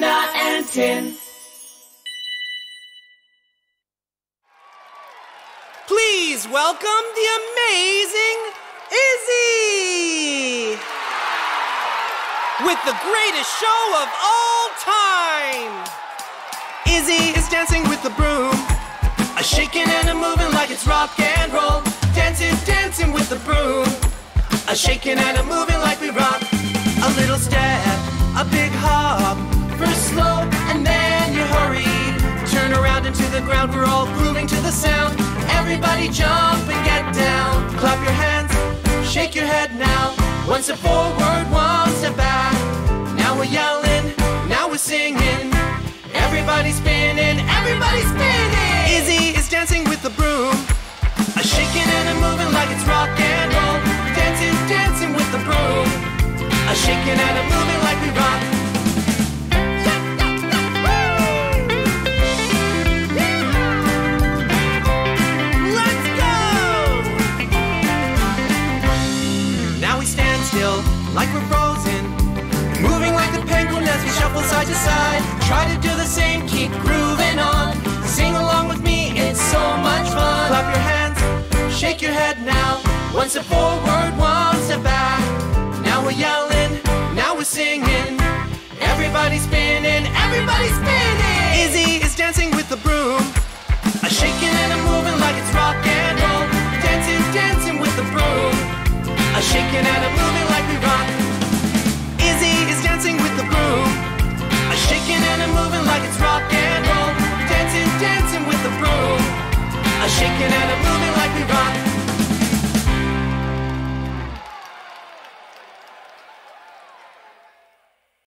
Tina and Tin. Please welcome the amazing IZZY with the greatest show of all time. IZZY is dancing with the broom, a shaking and a moving like it's rock and roll. Dancing, dancing with the broom, a shaking and a moving like we rock. A little step, a big hop, first slow and then you hurry. Turn around into the ground, we're all grooving to the sound. Everybody jump and get down. Clap your hands, shake your head now. One step forward, one step back. Now we're yelling, now we're singing. Everybody's spinning, everybody's spinning. IZZY is dancing with the broom, a shaking and a moving like it's rock and roll. Dancing, dancing with the broom, a shaking and a moving like we rock. Let's go! Now we stand still like we're frozen, moving like the penguin as we shuffle side to side. Try to do the same, keep grooving on. Sing along with me, it's so much fun. Clap your hands, shake your head now. One step forward, one step back. Now we're yelling, now we're singing. Everybody's spinning, everybody's spinning. IZZY is dancing with the broom, a shaking and a moving like it's rock and roll. Dancing, dancing with the broom, a shaking and a moving like we rock. IZZY is dancing with the broom, a shaking and a moving like it's rock and roll. Dancing, dancing with the broom, a shaking and a moving like we rock.